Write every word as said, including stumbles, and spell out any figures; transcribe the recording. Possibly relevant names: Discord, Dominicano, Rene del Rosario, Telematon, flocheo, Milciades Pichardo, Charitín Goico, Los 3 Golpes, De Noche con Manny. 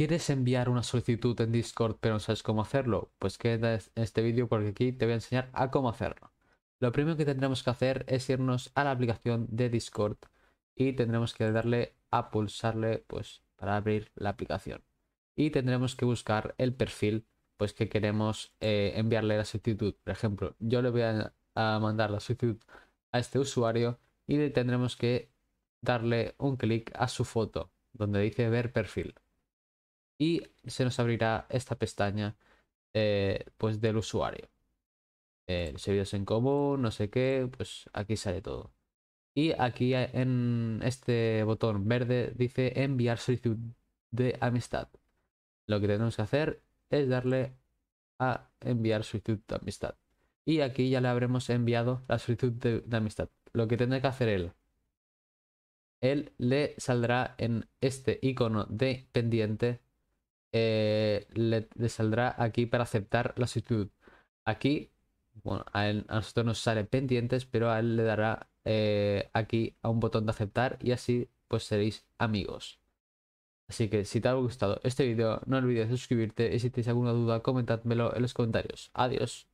¿Quieres enviar una solicitud en Discord pero no sabes cómo hacerlo? Pues queda este vídeo porque aquí te voy a enseñar a cómo hacerlo. Lo primero que tendremos que hacer es irnos a la aplicación de Discord y tendremos que darle a pulsarle pues para abrir la aplicación. Y tendremos que buscar el perfil pues que queremos eh, enviarle la solicitud. Por ejemplo, yo le voy a, a mandar la solicitud a este usuario y le tendremos que darle un clic a su foto donde dice ver perfil. Y se nos abrirá esta pestaña eh, pues del usuario. Eh, servicios en común, no sé qué, pues aquí sale todo. Y aquí en este botón verde dice enviar solicitud de amistad. Lo que tenemos que hacer es darle a enviar solicitud de amistad. Y aquí ya le habremos enviado la solicitud de, de amistad. Lo que tendrá que hacer él. Él le saldrá en este icono de pendiente. Eh, le, le saldrá aquí para aceptar la solicitud. Aquí, bueno, a, él, a nosotros nos sale pendientes, pero a él le dará eh, aquí a un botón de aceptar y así pues seréis amigos. Así que si te ha gustado este vídeo, no olvides suscribirte y si tenéis alguna duda, comentádmelo en los comentarios. Adiós.